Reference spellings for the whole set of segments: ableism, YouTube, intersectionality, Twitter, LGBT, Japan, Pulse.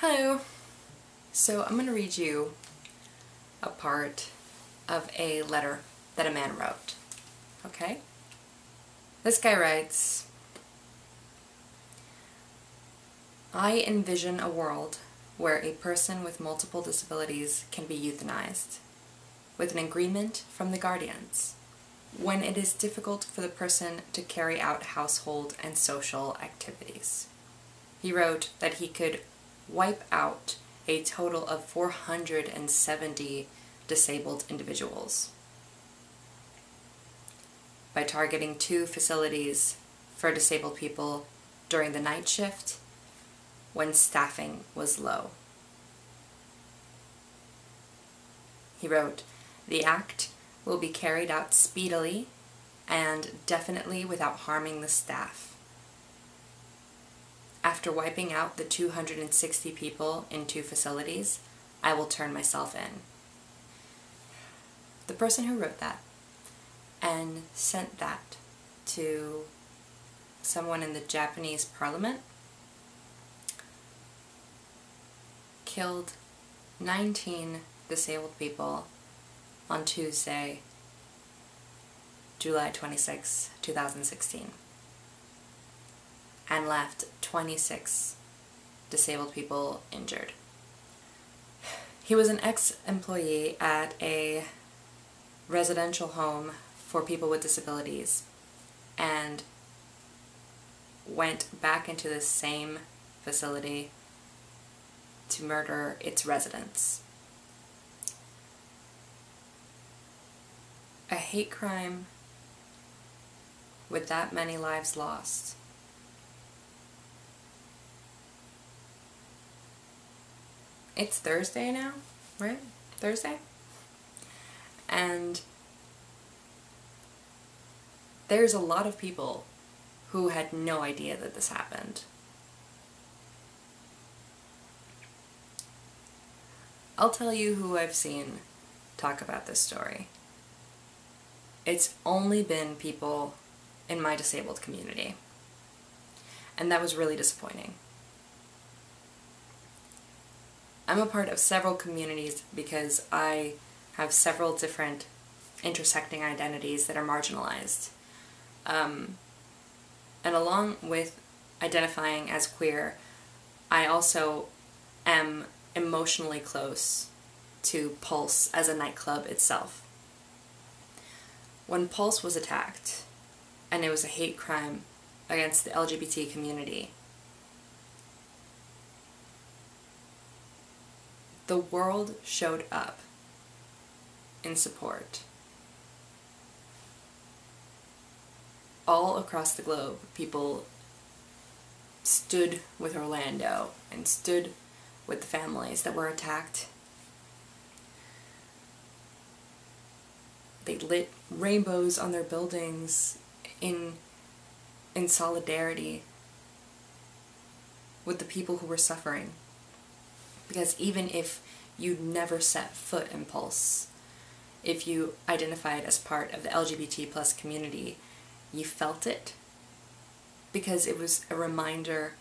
Hello! So I'm going to read you a part of a letter that a man wrote, okay? This guy writes, I envision a world where a person with multiple disabilities can be euthanized, with an agreement from the guardians, when it is difficult for the person to carry out household and social activities. He wrote that he could wipe out a total of 470 disabled individuals by targeting 2 facilities for disabled people during the night shift when staffing was low. He wrote, the act will be carried out speedily and definitely without harming the staff. After wiping out the 260 people in 2 facilities, I will turn myself in. The person who wrote that and sent that to someone in the Japanese parliament killed 19 disabled people on Tuesday, July 26, 2016. And left 26 disabled people injured. He was an ex-employee at a residential home for people with disabilities and went back into the same facility to murder its residents. A hate crime with that many lives lost. It's Thursday now, right? Thursday? And there's a lot of people who had no idea that this happened. I'll tell you who I've seen talk about this story. It's only been people in my disabled community. And that was really disappointing. I'm a part of several communities because I have several different intersecting identities that are marginalized. And along with identifying as queer, I also am emotionally close to Pulse as a nightclub itself. When Pulse was attacked, and it was a hate crime against the LGBT community, the world showed up in support. All across the globe, people stood with Orlando and stood with the families that were attacked. They lit rainbows on their buildings in solidarity with the people who were suffering. Because even if you never set foot in Pulse, if you identified as part of the LGBT+ community, you felt it because it was a reminder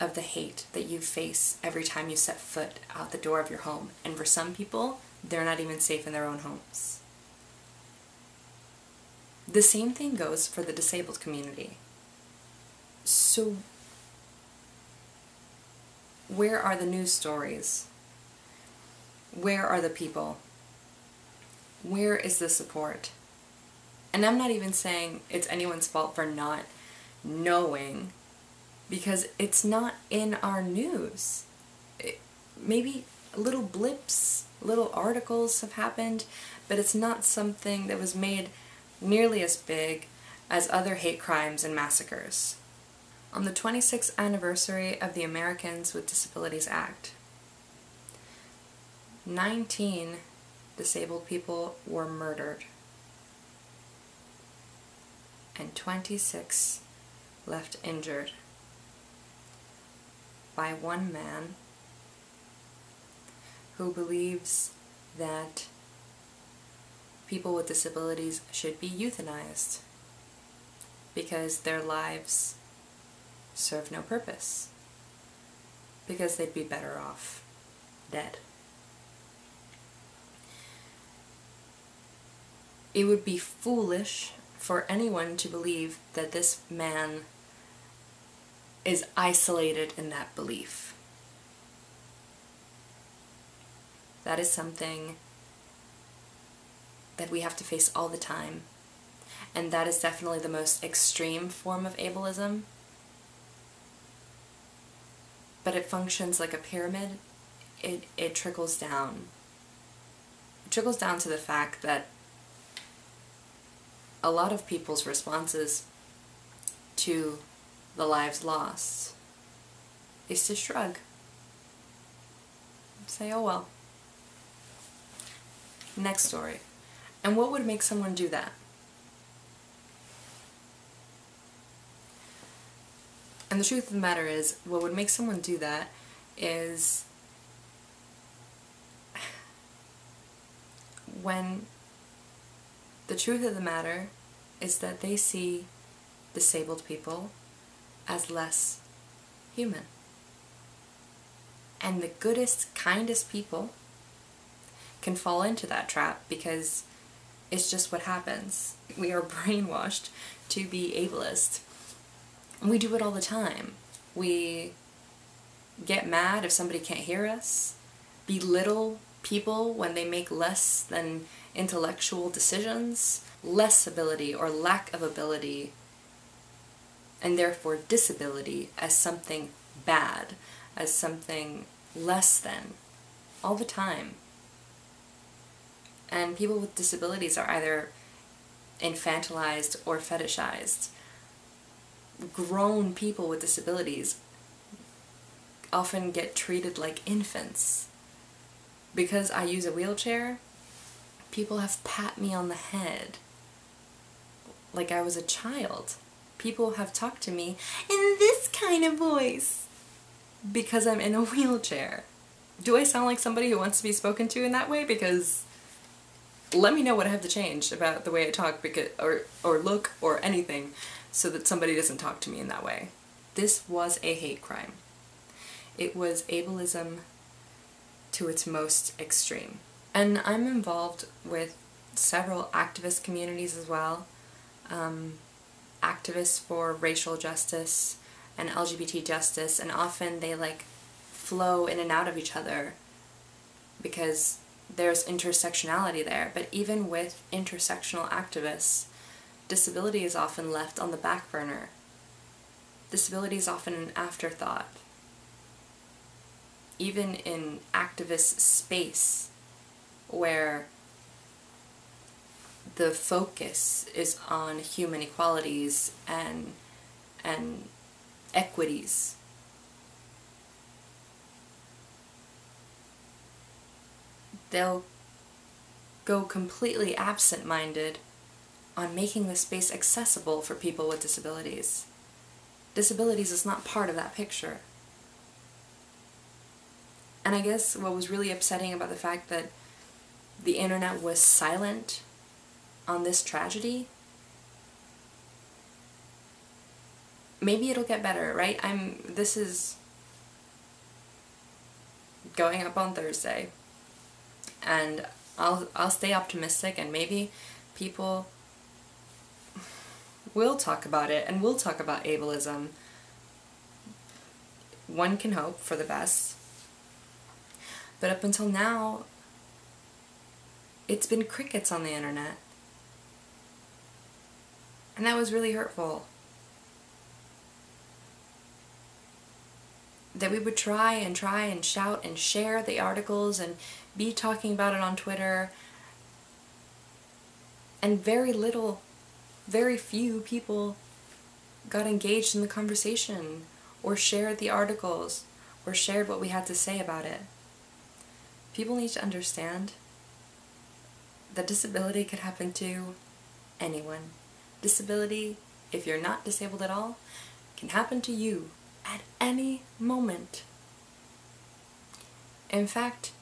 of the hate that you face every time you set foot out the door of your home. And for some people, they're not even safe in their own homes. The same thing goes for the disabled community. So, where are the news stories? Where are the people? Where is the support? And I'm not even saying it's anyone's fault for not knowing, because it's not in our news. Maybe little blips, little articles have happened, but it's not something that was made nearly as big as other hate crimes and massacres. On the 26th anniversary of the Americans with Disabilities Act, 19 disabled people were murdered, and 26 left injured by one man who believes that people with disabilities should be euthanized because their lives serve no purpose. because they'd be better off dead. It would be foolish for anyone to believe that this man is isolated in that belief. That is something that we have to face all the time. And that is definitely the most extreme form of ableism. But it functions like a pyramid. It trickles down. It trickles down to the fact that a lot of people's responses to the lives lost is to shrug. Say, oh well. Next story. And what would make someone do that? And the truth of the matter is, what would make someone do that is when the truth of the matter is that they see disabled people as less human. And the goodest, kindest people can fall into that trap because it's just what happens. We are brainwashed to be ableist. We do it all the time. We get mad if somebody can't hear us, belittle people when they make less than intellectual decisions, less ability or lack of ability, and therefore disability as something bad, as something less than, all the time. And people with disabilities are either infantilized or fetishized. Grown people with disabilities often get treated like infants. Because I use a wheelchair, people have pat me on the head like I was a child. People have talked to me in this kind of voice because I'm in a wheelchair. Do I sound like somebody who wants to be spoken to in that way? Because let me know what I have to change about the way I talk or look or anything, so that somebody doesn't talk to me in that way. This was a hate crime. It was ableism to its most extreme. And I'm involved with several activist communities as well. Activists for racial justice and LGBT justice, and often they like flow in and out of each other because there's intersectionality there. But even with intersectional activists, disability is often left on the back burner. Disability is often an afterthought. Even in activist space, where the focus is on human equalities and equities. They'll go completely absent-minded on making the space accessible for people with disabilities. Disabilities is not part of that picture. And I guess what was really upsetting about the fact that the internet was silent on this tragedy, maybe it'll get better, right? This is going up on Thursday, and I'll stay optimistic, and maybe people we'll talk about it, and we'll talk about ableism. One can hope for the best. But up until now, it's been crickets on the internet. And that was really hurtful. That we would try and shout and share the articles and be talking about it on Twitter. And very few people got engaged in the conversation, or shared the articles, or shared what we had to say about it. People need to understand that disability could happen to anyone. Disability, if you're not disabled at all, can happen to you at any moment. In fact,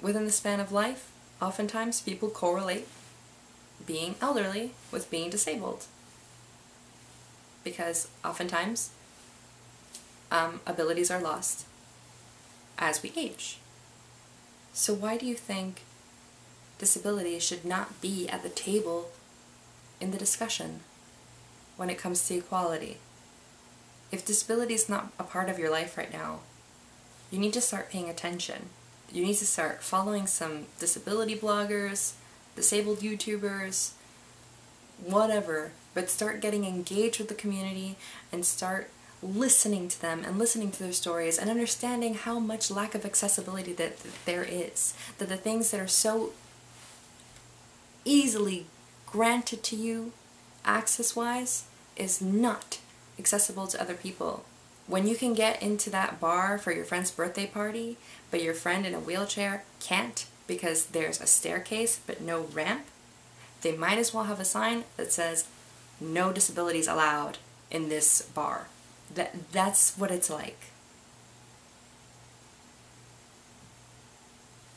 within the span of life, oftentimes people correlate being elderly with being disabled, because oftentimes abilities are lost as we age. So why do you think disability should not be at the table in the discussion when it comes to equality? If disability is not a part of your life right now, you need to start paying attention. You need to start following some disability bloggers, disabled YouTubers, whatever, but start getting engaged with the community and start listening to them and listening to their stories and understanding how much lack of accessibility that there is, that the things that are so easily granted to you access-wise is not accessible to other people. When you can get into that bar for your friend's birthday party, but your friend in a wheelchair can't because there's a staircase but no ramp, they might as well have a sign that says, "No disabilities allowed in this bar." That's what it's like.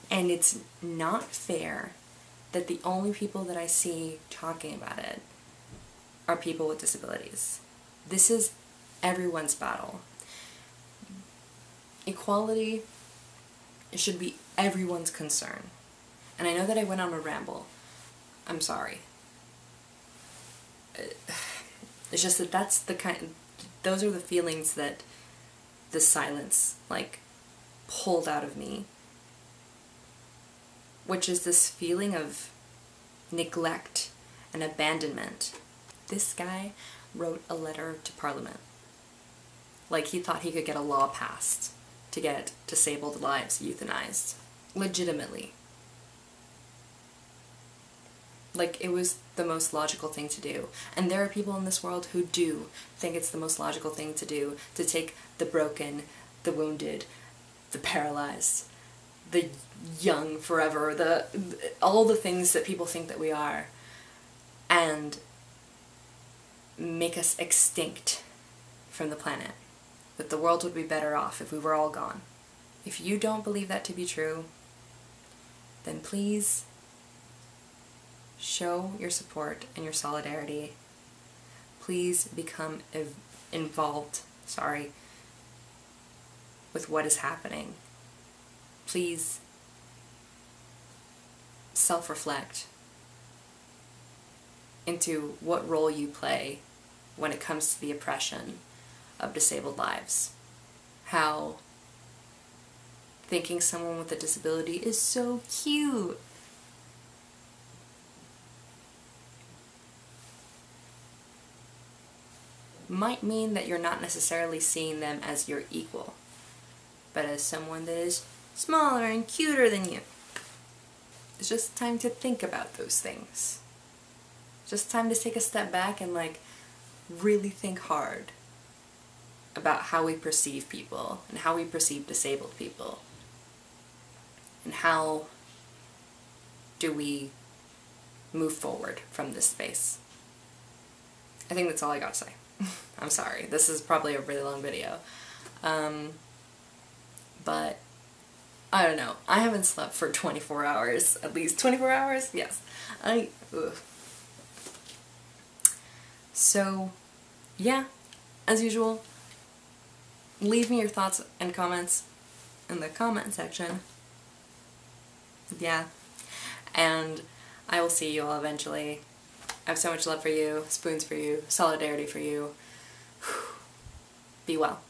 And it's not fair that the only people that I see talking about it are people with disabilities. This is everyone's battle. Equality should be everyone's concern. And I know that I went on a ramble. I'm sorry. It's just that that's the kind, those are the feelings that the silence like pulled out of me, which is this feeling of neglect and abandonment. This guy wrote a letter to Parliament. Like he thought he could get a law passed to get disabled lives euthanized. Legitimately. Like it was the most logical thing to do. And there are people in this world who do think it's the most logical thing to do, to take the broken, the wounded, the paralyzed, the young forever, all the things that people think that we are, and make us extinct from the planet. That the world would be better off if we were all gone. If you don't believe that to be true, then please show your support and your solidarity. Please become involved, with what is happening. Please self-reflect into what role you play when it comes to the oppression of disabled lives. How thinking someone with a disability is so cute. Might mean that you're not necessarily seeing them as your equal, but as someone that is smaller and cuter than you. It's just time to think about those things. It's just time to take a step back and like really think hard about how we perceive people and how we perceive disabled people, and how do we move forward from this space. I think that's all I gotta say. I'm sorry, this is probably a really long video, but I don't know, I haven't slept for 24 hours, at least 24 hours, yes. So yeah, as usual, leave me your thoughts and comments in the comment section. Yeah, and I will see you all eventually. I have so much love for you, spoons for you, solidarity for you. Be well.